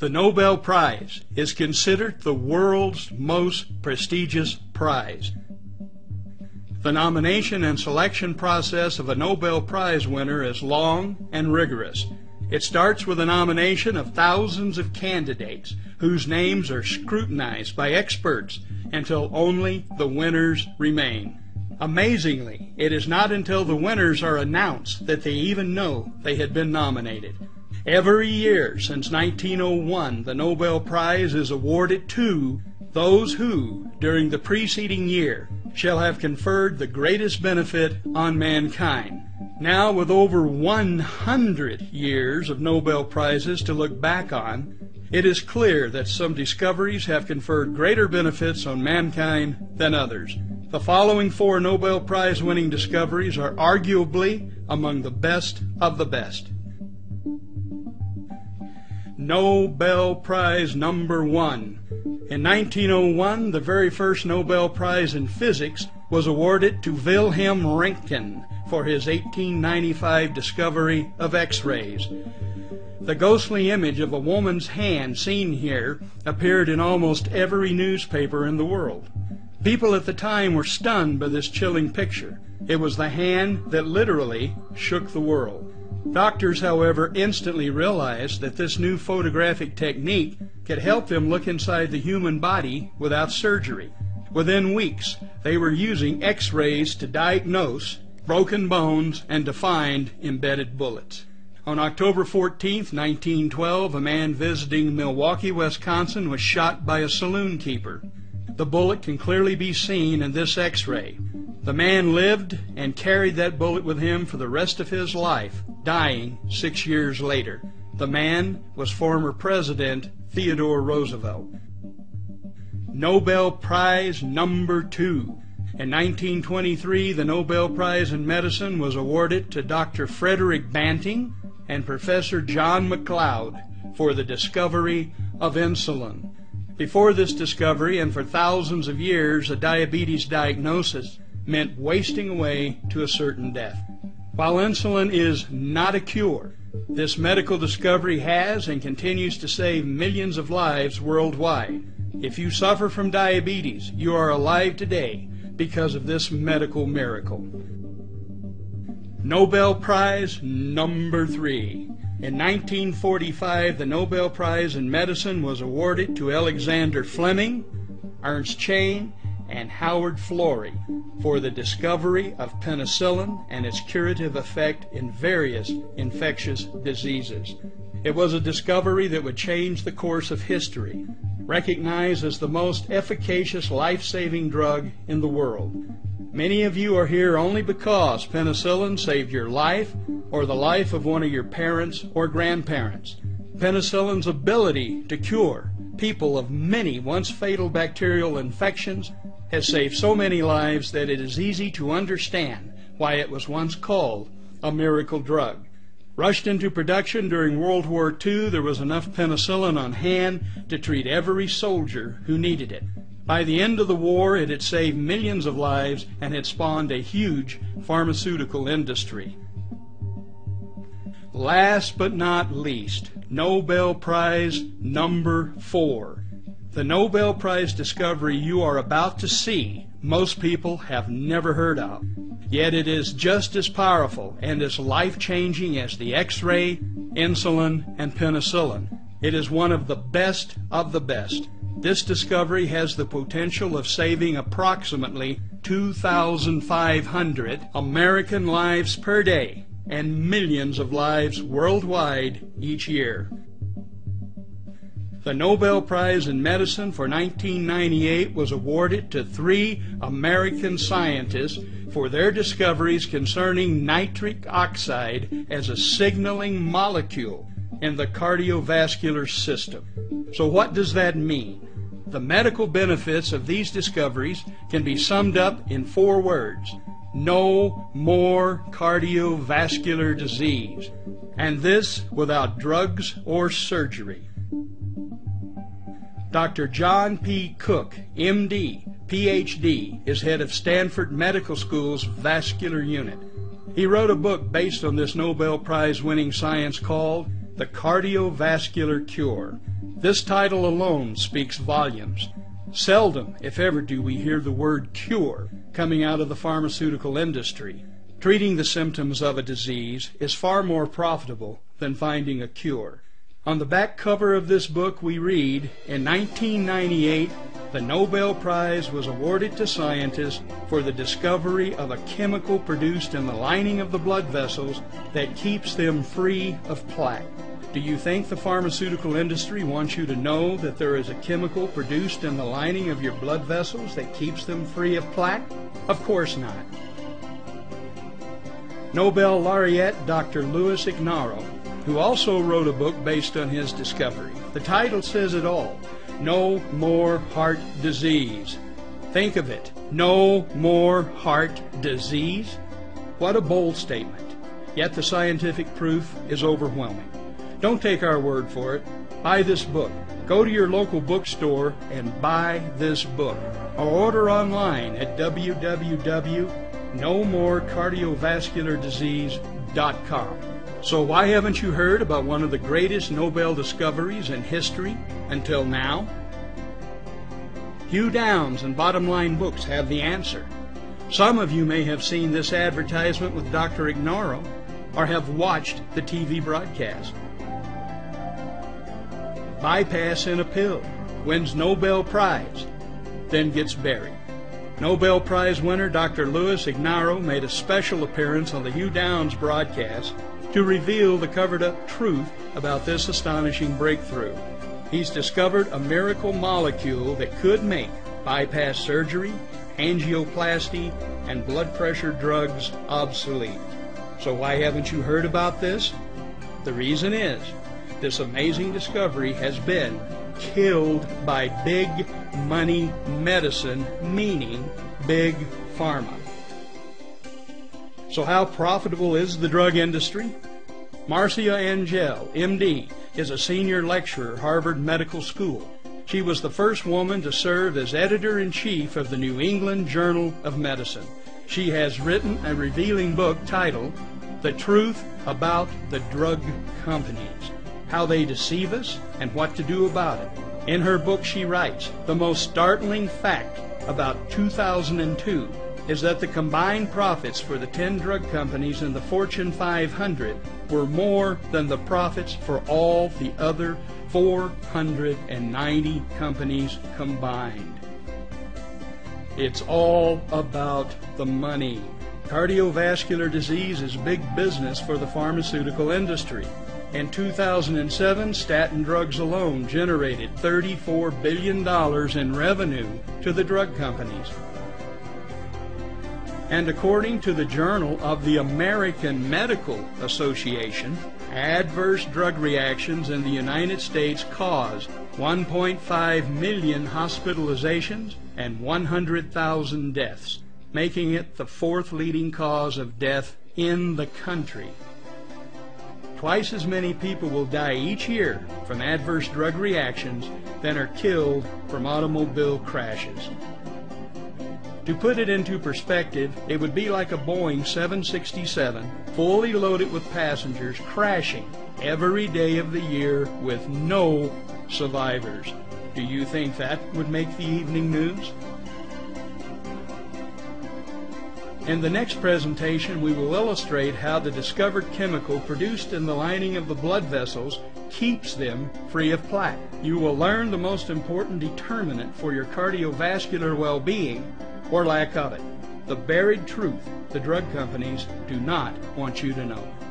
The Nobel Prize is considered the world's most prestigious prize. The nomination and selection process of a Nobel Prize winner is long and rigorous. It starts with a nomination of thousands of candidates whose names are scrutinized by experts until only the winners remain. Amazingly, it is not until the winners are announced that they even know they had been nominated. Every year since 1901, the Nobel Prize is awarded to those who, during the preceding year, shall have conferred the greatest benefit on mankind. Now, with over 100 years of Nobel Prizes to look back on, it is clear that some discoveries have conferred greater benefits on mankind than others. The following four Nobel Prize winning discoveries are arguably among the best of the best. Nobel Prize number 1. In 1901, the very first Nobel Prize in Physics was awarded to Wilhelm Röntgen for his 1895 discovery of X-rays. The ghostly image of a woman's hand seen here appeared in almost every newspaper in the world. People at the time were stunned by this chilling picture. It was the hand that literally shook the world. Doctors, however, instantly realized that this new photographic technique could help them look inside the human body without surgery. Within weeks, they were using X-rays to diagnose broken bones and to find embedded bullets. On October 14, 1912, a man visiting Milwaukee, Wisconsin, was shot by a saloon keeper. The bullet can clearly be seen in this X-ray. The man lived and carried that bullet with him for the rest of his life, dying 6 years later. The man was former President Theodore Roosevelt. Nobel Prize number 2. In 1923, the Nobel Prize in Medicine was awarded to Dr. Frederick Banting and Professor John Macleod for the discovery of insulin. Before this discovery, and for thousands of years, a diabetes diagnosis meant wasting away to a certain death. While insulin is not a cure, this medical discovery has and continues to save millions of lives worldwide. If you suffer from diabetes, you are alive today because of this medical miracle. Nobel Prize number 3. In 1945, the Nobel Prize in Medicine was awarded to Alexander Fleming, Ernst Chain, and Howard Florey for the discovery of penicillin and its curative effect in various infectious diseases. It was a discovery that would change the course of history, recognized as the most efficacious life-saving drug in the world. Many of you are here only because penicillin saved your life or the life of one of your parents or grandparents. Penicillin's ability to cure people of many once fatal bacterial infections has saved so many lives that it is easy to understand why it was once called a miracle drug. Rushed into production during World War II, there was enough penicillin on hand to treat every soldier who needed it. By the end of the war, it had saved millions of lives and had spawned a huge pharmaceutical industry. Last but not least, Nobel Prize number 4. The Nobel Prize discovery you are about to see, most people have never heard of. Yet it is just as powerful and as life-changing as the X-ray, insulin, and penicillin. It is one of the best of the best. This discovery has the potential of saving approximately 2,500 American lives per day and millions of lives worldwide each year. The Nobel Prize in Medicine for 1998 was awarded to 3 American scientists for their discoveries concerning nitric oxide as a signaling molecule in the cardiovascular system. So what does that mean? The medical benefits of these discoveries can be summed up in 4 words: no more cardiovascular disease. And this without drugs or surgery. Dr. John P. Cooke, M.D., Ph.D., is head of Stanford Medical School's vascular unit. He wrote a book based on this Nobel Prize winning science called The Cardiovascular Cure. This title alone speaks volumes. Seldom, if ever, do we hear the word cure coming out of the pharmaceutical industry. Treating the symptoms of a disease is far more profitable than finding a cure. On the back cover of this book we read, in 1998, the Nobel Prize was awarded to scientists for the discovery of a chemical produced in the lining of the blood vessels that keeps them free of plaque. Do you think the pharmaceutical industry wants you to know that there is a chemical produced in the lining of your blood vessels that keeps them free of plaque? Of course not. Nobel laureate Dr. Louis Ignarro, who also wrote a book based on his discovery. The title says it all. No more heart disease. Think of it. No more heart disease? What a bold statement. Yet the scientific proof is overwhelming. Don't take our word for it. Buy this book. Go to your local bookstore and buy this book. Or order online at www.nomorecardiovasculardisease.com. So why haven't you heard about one of the greatest Nobel discoveries in history until now? Hugh Downs and Bottom Line Books have the answer. Some of you may have seen this advertisement with Dr. Ignarro or have watched the TV broadcast. Bypass in a pill, wins Nobel Prize, then gets buried. Nobel Prize winner Dr. Louis Ignarro made a special appearance on the Hugh Downs broadcast to reveal the covered-up truth about this astonishing breakthrough. He's discovered a miracle molecule that could make bypass surgery, angioplasty, and blood pressure drugs obsolete. So why haven't you heard about this? The reason is, this amazing discovery has been killed by big money medicine, meaning big pharma. So how profitable is the drug industry? Marcia Angel, MD, is a senior lecturer at Harvard Medical School. She was the first woman to serve as editor-in-chief of the New England Journal of Medicine. She has written a revealing book titled, The Truth About the Drug Companies, How They Deceive Us and What to Do About It. In her book she writes, the most startling fact about 2002 is that the combined profits for the 10 drug companies in the Fortune 500 were more than the profits for all the other 490 companies combined. It's all about the money. Cardiovascular disease is big business for the pharmaceutical industry. In 2007, statin drugs alone generated $34 billion in revenue to the drug companies. And according to the Journal of the American Medical Association, adverse drug reactions in the United States caused 1.5 million hospitalizations and 100,000 deaths, making it the fourth leading cause of death in the country. Twice as many people will die each year from adverse drug reactions than are killed from automobile crashes. To put it into perspective, it would be like a Boeing 767 fully loaded with passengers crashing every day of the year with no survivors. Do you think that would make the evening news? In the next presentation, we will illustrate how the discovered chemical produced in the lining of the blood vessels keeps them free of plaque. You will learn the most important determinant for your cardiovascular well-being, or lack of it. The buried truth the drug companies do not want you to know.